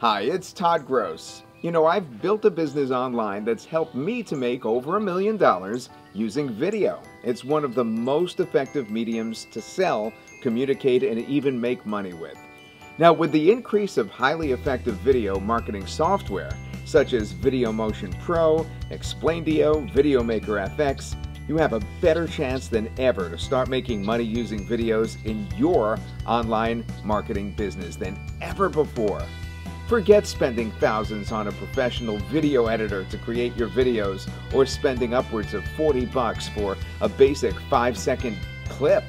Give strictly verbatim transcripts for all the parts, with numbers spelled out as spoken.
Hi, it's Todd Gross. You know, I've built a business online that's helped me to make over a million dollars using video. It's one of the most effective mediums to sell, communicate, and even make money with. Now, with the increase of highly effective video marketing software, such as Video Motion Pro, Explaindio, Video Maker F X, you have a better chance than ever to start making money using videos in your online marketing business than ever before. Forget spending thousands on a professional video editor to create your videos or spending upwards of forty bucks for a basic five second clip.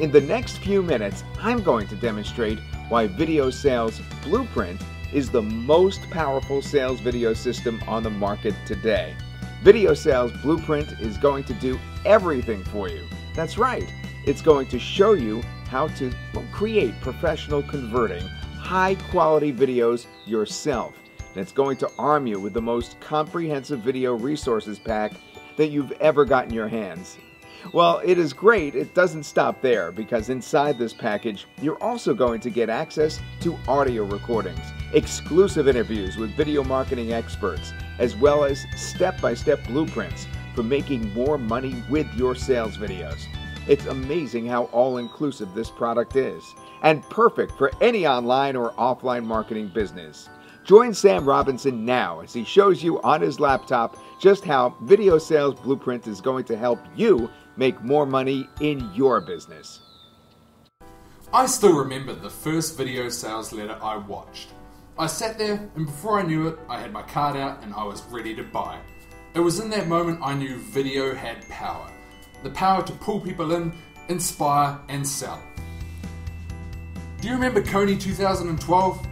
In the next few minutes, I'm going to demonstrate why Video Sales Blueprint is the most powerful sales video system on the market today. Video Sales Blueprint is going to do everything for you. That's right. It's going to show you how to create professional converting high-quality videos yourself, and it's going to arm you with the most comprehensive video resources pack that you've ever gotten your hands. Well, it is great. It doesn't stop there, because inside this package, you're also going to get access to audio recordings, exclusive interviews with video marketing experts, as well as step-by-step blueprints for making more money with your sales videos. It's amazing how all-inclusive this product is, and perfect for any online or offline marketing business. Join Sam Robinson now as he shows you on his laptop just how Video Sales Blueprint is going to help you make more money in your business. I still remember the first video sales letter I watched. I sat there, and before I knew it, I had my card out and I was ready to buy. It was in that moment I knew video had power. The power to pull people in, inspire, and sell. Do you remember Kony two thousand twelve?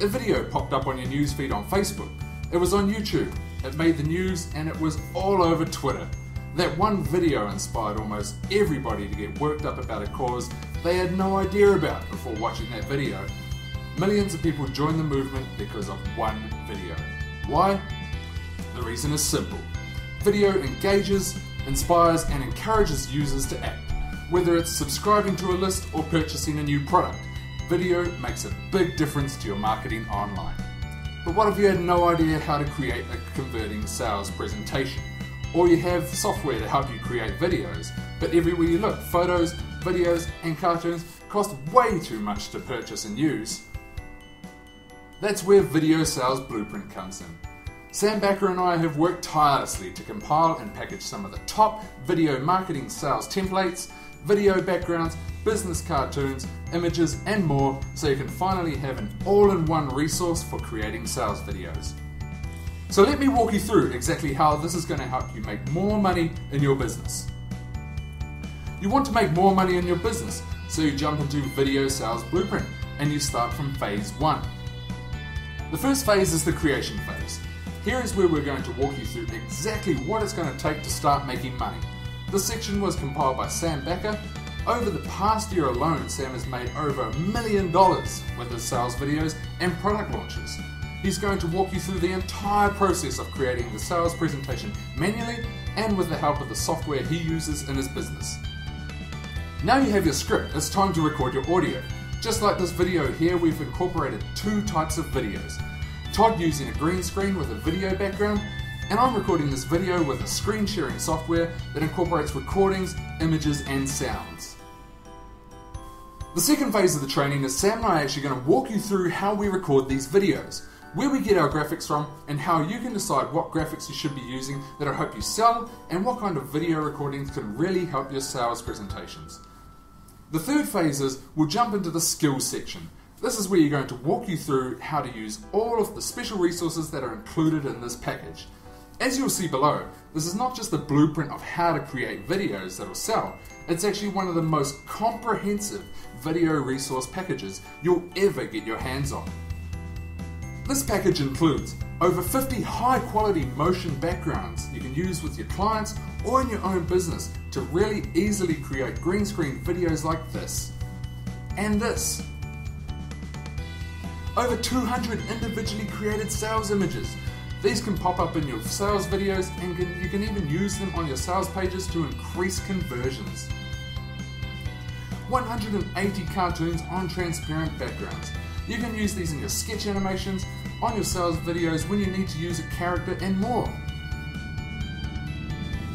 A video popped up on your newsfeed on Facebook. It was on YouTube. It made the news, and it was all over Twitter. That one video inspired almost everybody to get worked up about a cause they had no idea about before watching that video. Millions of people joined the movement because of one video. Why? The reason is simple. Video engages, inspires, and encourages users to act. Whether it's subscribing to a list or purchasing a new product, video makes a big difference to your marketing online. But what if you had no idea how to create a converting sales presentation? Or you have software to help you create videos, but everywhere you look, photos, videos, and cartoons cost way too much to purchase and use? That's where Video Sales Blueprint comes in. Sam Bakker and I have worked tirelessly to compile and package some of the top video marketing sales templates, video backgrounds, business cartoons, images, and more, so you can finally have an all-in-one resource for creating sales videos. So let me walk you through exactly how this is going to help you make more money in your business. You want to make more money in your business, so you jump into Video Sales Blueprint and you start from phase one. The first phase is the creation phase. Here is where we're going to walk you through exactly what it's going to take to start making money. This section was compiled by Sam Becker. Over the past year alone, Sam has made over a million dollars with his sales videos and product launches. He's going to walk you through the entire process of creating the sales presentation manually and with the help of the software he uses in his business. Now you have your script, it's time to record your audio. Just like this video here, we've incorporated two types of videos. Todd using a green screen with a video background, and I'm recording this video with a screen sharing software that incorporates recordings, images, and sounds. The second phase of the training is Sam and I are actually going to walk you through how we record these videos, where we get our graphics from, and how you can decide what graphics you should be using that'll help you sell, and what kind of video recordings can really help your sales presentations. The third phase is we'll jump into the skills section. This is where you're going to walk you through how to use all of the special resources that are included in this package. As you'll see below, this is not just the blueprint of how to create videos that'll sell, it's actually one of the most comprehensive video resource packages you'll ever get your hands on. This package includes over fifty high quality motion backgrounds you can use with your clients or in your own business to really easily create green screen videos like this and this. Over two hundred individually created sales images. These can pop up in your sales videos, and can, you can even use them on your sales pages to increase conversions. one hundred eighty cartoons on transparent backgrounds. You can use these in your sketch animations, on your sales videos, when you need to use a character, and more.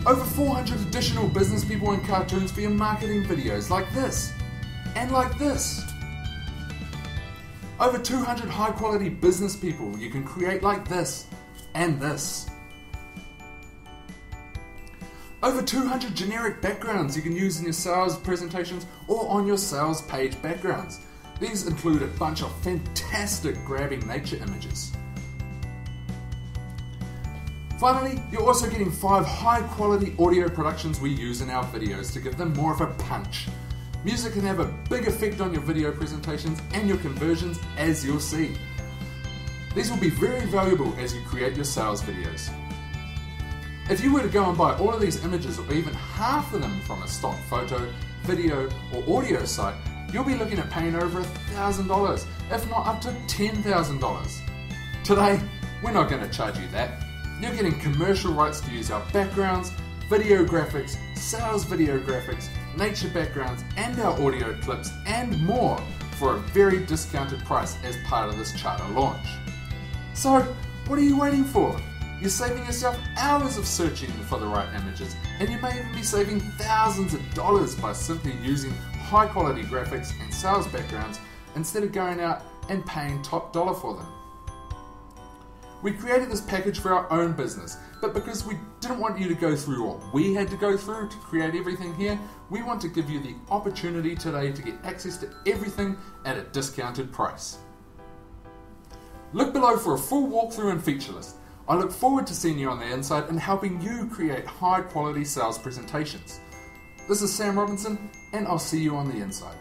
Over four hundred additional business people and cartoons for your marketing videos, like this, and like this. Over two hundred high quality business people you can create like this, and this. Over two hundred generic backgrounds you can use in your sales presentations or on your sales page backgrounds. These include a bunch of fantastic grabbing nature images. Finally, you're also getting five high quality audio productions we use in our videos to give them more of a punch. Music can have a big effect on your video presentations and your conversions, as you'll see. These will be very valuable as you create your sales videos. If you were to go and buy all of these images or even half of them from a stock photo, video or audio site, you'll be looking at paying over one thousand dollars, if not up to ten thousand dollars. Today, we're not going to charge you that. You're getting commercial rights to use our backgrounds, video graphics, sales video graphics, nature backgrounds and our audio clips and more for a very discounted price as part of this charter launch. So, what are you waiting for? You're saving yourself hours of searching for the right images, and you may even be saving thousands of dollars by simply using high quality graphics and sales backgrounds instead of going out and paying top dollar for them. We created this package for our own business, but because we didn't want you to go through what we had to go through to create everything here, we want to give you the opportunity today to get access to everything at a discounted price. Look below for a full walkthrough and feature list. I look forward to seeing you on the inside and helping you create high quality sales presentations. This is Sam Robinson, and I'll see you on the inside.